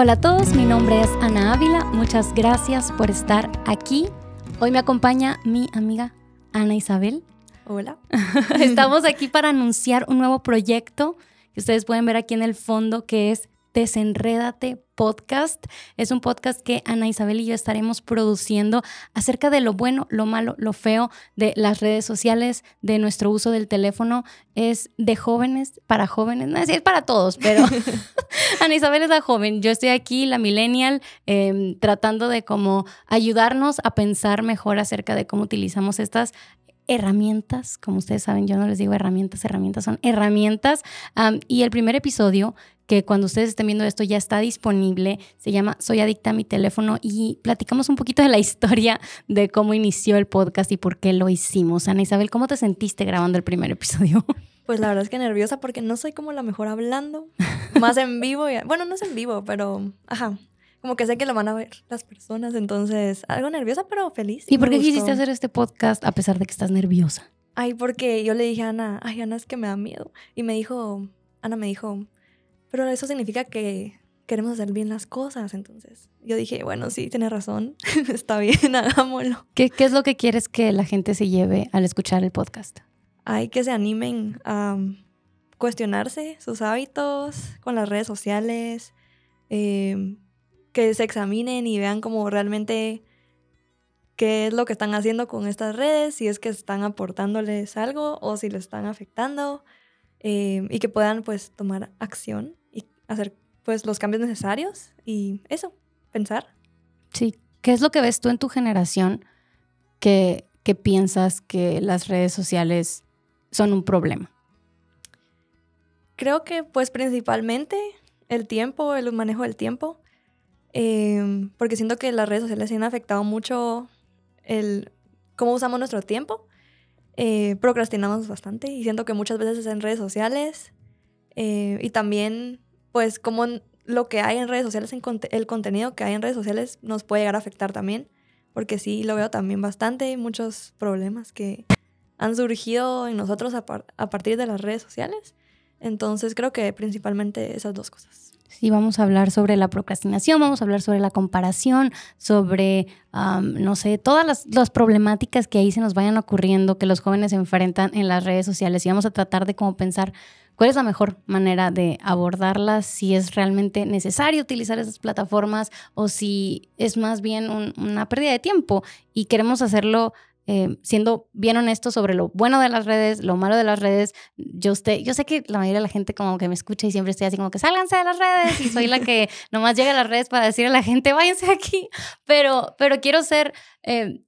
Hola a todos, mi nombre es Ana Ávila, muchas gracias por estar aquí. Hoy me acompaña mi amiga Ana Isabel. Hola. Estamos aquí para anunciar un nuevo proyecto que ustedes pueden ver aquí en el fondo, que es Desenrédate Podcast. Es un podcast que Ana Isabel y yo estaremos produciendo acerca de lo bueno, lo malo, lo feo de las redes sociales, de nuestro uso del teléfono. Es de jóvenes, para jóvenes, no, es para todos, pero Ana Isabel es la joven, yo estoy aquí, la millennial, tratando de como ayudarnos a pensar mejor acerca de cómo utilizamos estas herramientas. Como ustedes saben, yo no les digo herramientas, son herramientas. Y el primer episodio, que cuando ustedes estén viendo esto ya está disponible, se llama Soy Adicta a mi Teléfono, y platicamos un poquito de la historia de cómo inició el podcast y por qué lo hicimos. Ana Isabel, ¿cómo te sentiste grabando el primer episodio? Pues la verdad es que nerviosa porque no soy como la mejor hablando, más en vivo. Bueno, no es en vivo, pero ajá, como que sé que lo van a ver las personas, entonces algo nerviosa pero feliz. ¿Y por qué quisiste hacer este podcast a pesar de que estás nerviosa? Ay, porque yo le dije a Ana, ay, Ana, es que me da miedo. Y me dijo, Ana me dijo, pero eso significa que queremos hacer bien las cosas. Entonces yo dije, bueno, sí, tienes razón, está bien, hagámoslo. ¿Qué es lo que quieres que la gente se lleve al escuchar el podcast? Ay, que se animen a cuestionarse sus hábitos con las redes sociales, que se examinen y vean como realmente qué es lo que están haciendo con estas redes, si es que están aportándoles algo o si les están afectando. Y que puedan pues tomar acción y hacer pues los cambios necesarios y eso, pensar. Sí, ¿qué es lo que ves tú en tu generación que piensas que las redes sociales son un problema? Creo que pues principalmente el tiempo, el manejo del tiempo, porque siento que las redes sociales se han afectado mucho el cómo usamos nuestro tiempo. Procrastinamos bastante y siento que muchas veces es en redes sociales, y también pues como lo que hay en redes sociales, el contenido que hay en redes sociales nos puede llegar a afectar también, porque sí lo veo también bastante, muchos problemas que han surgido en nosotros a partir de las redes sociales. Entonces creo que principalmente esas dos cosas. Sí, vamos a hablar sobre la procrastinación, vamos a hablar sobre la comparación, sobre, no sé, todas las problemáticas que ahí se nos vayan ocurriendo, que los jóvenes se enfrentan en las redes sociales, y vamos a tratar de como pensar cuál es la mejor manera de abordarlas, si es realmente necesario utilizar esas plataformas o si es más bien una pérdida de tiempo. Y queremos hacerlo siendo bien honestos sobre lo bueno de las redes, lo malo de las redes. Yo sé que la mayoría de la gente como que me escucha y siempre estoy así como que sálganse de las redes, y soy la que nomás llega a las redes para decirle a la gente váyanse aquí, pero quiero ser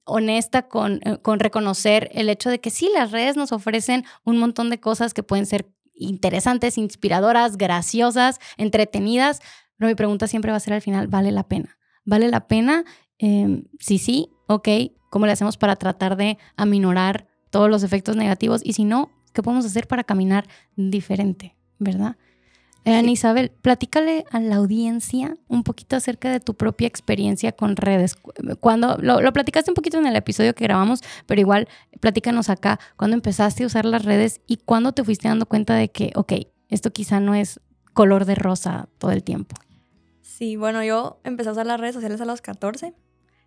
honesta con reconocer el hecho de que sí, las redes nos ofrecen un montón de cosas que pueden ser interesantes, inspiradoras, graciosas, entretenidas, pero mi pregunta siempre va a ser al final, ¿vale la pena? ¿Vale la pena? Sí, sí, ok, ¿cómo le hacemos para tratar de aminorar todos los efectos negativos? Y si no, ¿qué podemos hacer para caminar diferente? ¿Verdad? Ana Isabel, platícale a la audiencia un poquito acerca de tu propia experiencia con redes. Cuando lo platicaste un poquito en el episodio que grabamos, pero igual platícanos acá, ¿cuándo empezaste a usar las redes y cuándo te fuiste dando cuenta de que, ok, esto quizá no es color de rosa todo el tiempo? Sí, bueno, yo empecé a usar las redes sociales a los 14.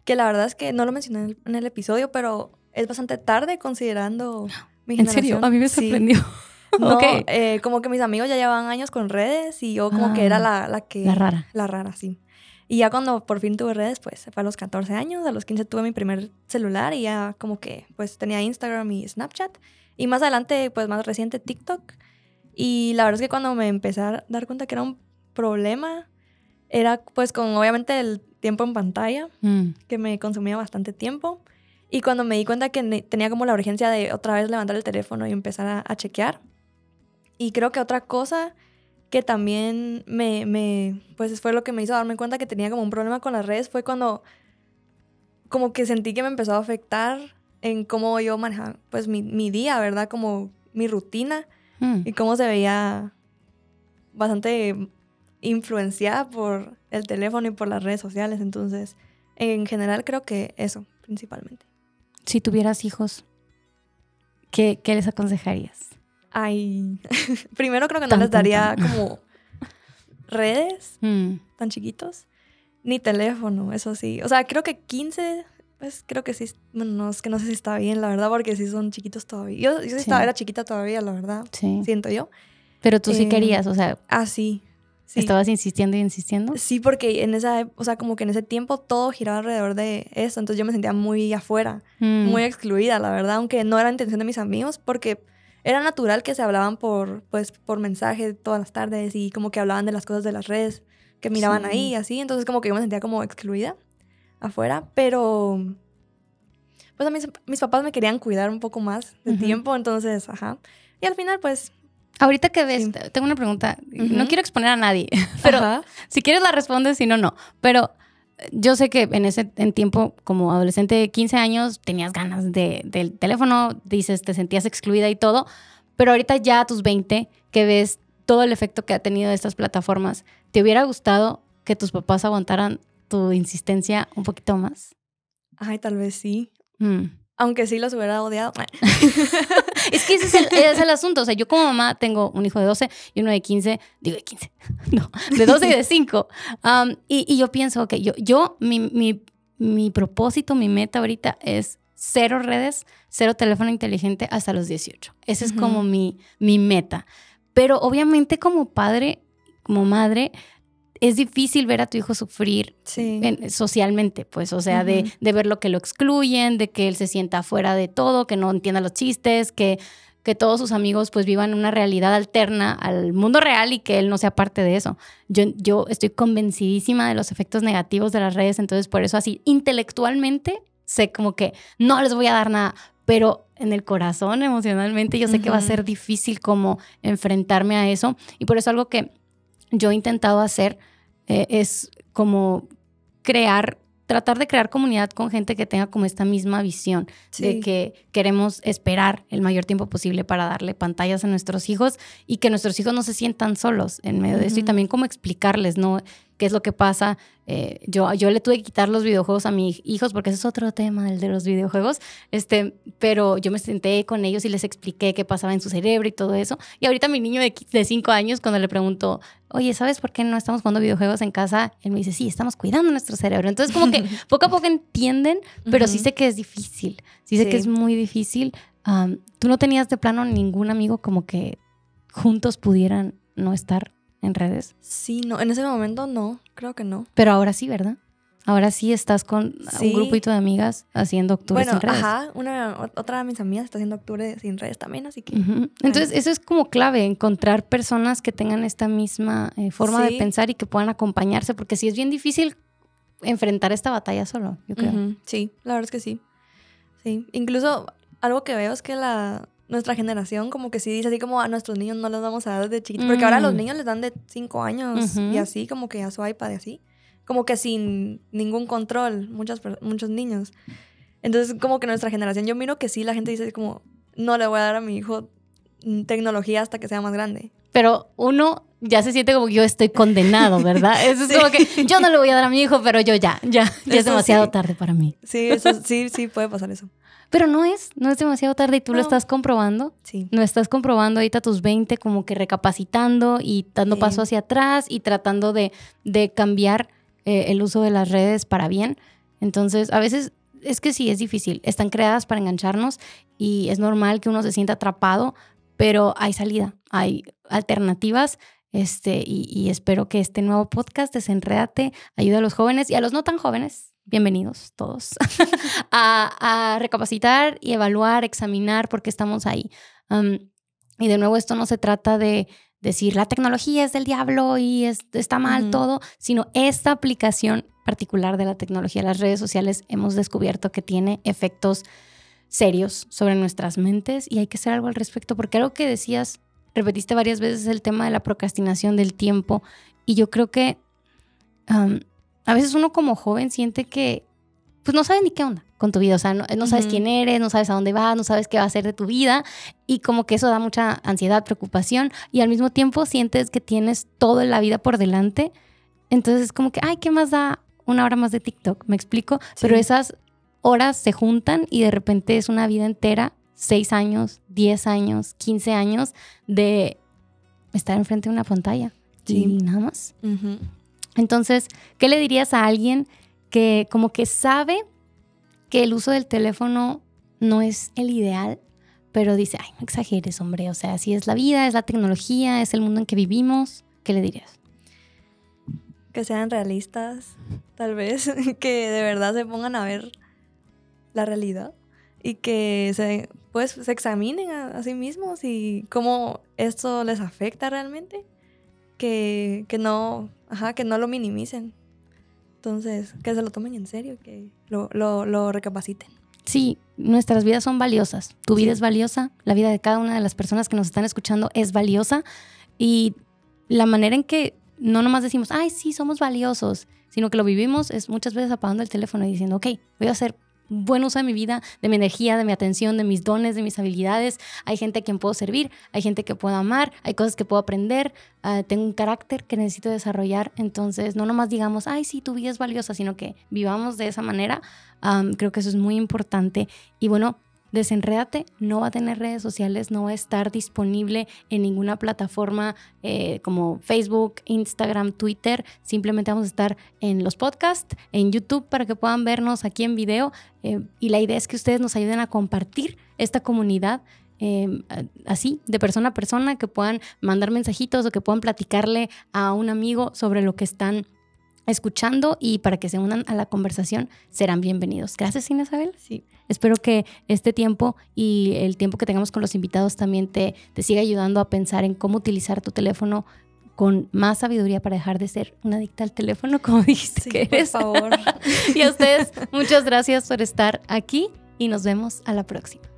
Que la verdad es que no lo mencioné en el episodio, pero es bastante tarde considerando mi generación. ¿En serio? A mí me sorprendió. Sí. No, okay. Como que mis amigos ya llevaban años con redes y yo como que era la que... La rara. La rara, sí. Y ya cuando por fin tuve redes, pues fue a los 14 años, a los 15 tuve mi primer celular y ya como que pues tenía Instagram y Snapchat. Y más adelante, pues más reciente, TikTok. Y la verdad es que cuando me empecé a dar cuenta que era un problema, era pues con obviamente el tiempo en pantalla, que me consumía bastante tiempo. Y cuando me di cuenta que tenía como la urgencia de otra vez levantar el teléfono y empezar a chequear. Y creo que otra cosa que también pues fue lo que me hizo darme cuenta que tenía como un problema con las redes fue cuando como que sentí que me empezó a afectar en cómo yo manejaba pues mi día, ¿verdad? Como mi rutina y cómo se veía bastante influenciada por el teléfono y por las redes sociales. Entonces, en general, creo que eso, principalmente. Si tuvieras hijos, ¿qué les aconsejarías? Ay, primero creo que no les daría como redes, tan chiquitos, ni teléfono, eso sí. O sea, creo que 15, pues creo que sí, bueno, no, es que no sé si está bien, la verdad, porque sí son chiquitos todavía. Yo sí era chiquita todavía, la verdad, siento yo. Pero tú sí querías, o sea... Ah, sí. Sí. ¿Estabas insistiendo y insistiendo? Sí, porque en esa, o sea, como que en ese tiempo todo giraba alrededor de eso, entonces yo me sentía muy afuera, muy excluida, la verdad, aunque no era la intención de mis amigos, porque era natural que se hablaban por mensajes todas las tardes y como que hablaban de las cosas de las redes que miraban ahí, así, entonces como que yo me sentía como excluida afuera, pero pues a mis papás me querían cuidar un poco más de tiempo, entonces, y al final pues... Ahorita que ves, tengo una pregunta. No quiero exponer a nadie, pero si quieres la respondes, si no, no. Pero yo sé que en ese tiempo, como adolescente de 15 años, tenías ganas del teléfono, dices, te sentías excluida y todo. Pero ahorita ya a tus 20, que ves todo el efecto que ha tenido estas plataformas, ¿te hubiera gustado que tus papás aguantaran tu insistencia un poquito más? Ay, tal vez sí. Aunque sí los hubiera odiado. Es que ese es el asunto. O sea, yo como mamá tengo un hijo de 12 y uno de 15. Digo de 15. No, de 12 y de 5. Y yo pienso, ok, mi propósito, mi meta ahorita es 0 redes, 0 teléfono inteligente hasta los 18. Esa es como mi meta. Pero obviamente como padre, como madre... Es difícil ver a tu hijo sufrir socialmente, pues, o sea, de ver lo que lo excluyen, de que él se sienta fuera de todo, que no entienda los chistes, que todos sus amigos pues vivan una realidad alterna al mundo real y que él no sea parte de eso. Yo estoy convencidísima de los efectos negativos de las redes, entonces por eso así intelectualmente sé como que no les voy a dar nada, pero en el corazón emocionalmente yo sé que va a ser difícil como enfrentarme a eso y por eso algo que yo he intentado hacer es como tratar de crear comunidad con gente que tenga como esta misma visión de que queremos esperar el mayor tiempo posible para darle pantallas a nuestros hijos y que nuestros hijos no se sientan solos en medio de esto y también como explicarles, ¿no? ¿Qué es lo que pasa? Yo le tuve que quitar los videojuegos a mis hijos porque ese es otro tema, el de los videojuegos, pero yo me senté con ellos y les expliqué qué pasaba en su cerebro y todo eso. Y ahorita mi niño de 5 años, cuando le pregunto, oye, ¿sabes por qué no estamos jugando videojuegos en casa? Él me dice, sí, estamos cuidando nuestro cerebro. Entonces como que poco a poco entienden, pero sí sé que es difícil, sí sé que es muy difícil. ¿Tú no tenías de plano ningún amigo como que juntos pudieran no estar en redes? Sí, no, en ese momento no, creo que no. Pero ahora sí, ¿verdad? Ahora sí estás con un grupito de amigas haciendo octubre sin redes. Otra de mis amigas está haciendo octubre sin redes también, así que... Entonces, eso es como clave, encontrar personas que tengan esta misma forma de pensar y que puedan acompañarse, porque sí es bien difícil enfrentar esta batalla solo, yo creo. Sí, la verdad es que sí. Sí, incluso algo que veo es que nuestra generación como que sí dice así como a nuestros niños no les vamos a dar de chiquitos, porque ahora a los niños les dan de 5 años y así, como que a su iPad y así, como que sin ningún control, muchos niños. Entonces como que nuestra generación, yo miro que sí, la gente dice como no le voy a dar a mi hijo tecnología hasta que sea más grande. Pero uno ya se siente como que yo estoy condenado, ¿verdad? Eso es como que yo no le voy a dar a mi hijo, pero yo ya es demasiado tarde para mí. Sí, eso, sí puede pasar eso. Pero no es demasiado tarde y tú lo estás comprobando. Sí. No estás comprobando ahorita tus 20 como que recapacitando y dando paso hacia atrás y tratando de cambiar el uso de las redes para bien. Entonces, a veces es que sí, es difícil. Están creadas para engancharnos y es normal que uno se sienta atrapado, pero hay salida, hay alternativas. Y espero que este nuevo podcast, Desenrédate, ayude a los jóvenes y a los no tan jóvenes. Bienvenidos todos a recapacitar y evaluar, examinar por qué estamos ahí. Y de nuevo, esto no se trata de decir la tecnología es del diablo y está mal todo, sino esta aplicación particular de la tecnología. Las redes sociales hemos descubierto que tiene efectos serios sobre nuestras mentes y hay que hacer algo al respecto, porque algo que decías, repetiste varias veces el tema de la procrastinación del tiempo y yo creo que... a veces uno como joven siente que pues no sabes ni qué onda con tu vida, o sea, no sabes quién eres, no sabes a dónde vas, no sabes qué va a hacer de tu vida y como que eso da mucha ansiedad, preocupación y al mismo tiempo sientes que tienes toda la vida por delante, entonces es como que, ay, ¿qué más da una hora más de TikTok? ¿Me explico? Sí. Pero esas horas se juntan y de repente es una vida entera, 6 años, 10 años, 15 años de estar enfrente de una pantalla y nada más. Entonces, ¿qué le dirías a alguien que como que sabe que el uso del teléfono no es el ideal, pero dice, ay, no exageres, hombre, o sea, así es la vida, es la tecnología, es el mundo en que vivimos? ¿Qué le dirías? Que sean realistas, tal vez, que de verdad se pongan a ver la realidad y que se examinen a sí mismos y cómo esto les afecta realmente, que no lo minimicen. Entonces, que se lo tomen en serio, que lo recapaciten. Sí, nuestras vidas son valiosas. Tu vida es valiosa, la vida de cada una de las personas que nos están escuchando es valiosa, y la manera en que no nomás decimos, ay, sí, somos valiosos, sino que lo vivimos es muchas veces apagando el teléfono y diciendo, ok, voy a hacer buen uso de mi vida, de mi energía, de mi atención, de mis dones, de mis habilidades. Hay gente a quien puedo servir, hay gente que puedo amar, hay cosas que puedo aprender, tengo un carácter que necesito desarrollar. Entonces, no nomás digamos, ay, sí, tu vida es valiosa, sino que vivamos de esa manera. Creo que eso es muy importante. Y bueno, Desenrédate no va a tener redes sociales, no va a estar disponible en ninguna plataforma como Facebook, Instagram, Twitter. Simplemente vamos a estar en los podcasts, en YouTube, para que puedan vernos aquí en video. Y la idea es que ustedes nos ayuden a compartir esta comunidad así, de persona a persona, que puedan mandar mensajitos o que puedan platicarle a un amigo sobre lo que están escuchando, y para que se unan a la conversación serán bienvenidos. Gracias, Ana Ávila. Sí. Espero que este tiempo y el tiempo que tengamos con los invitados también te siga ayudando a pensar en cómo utilizar tu teléfono con más sabiduría para dejar de ser una adicta al teléfono, como dijiste que eres. Por favor. Y a ustedes, muchas gracias por estar aquí y nos vemos a la próxima.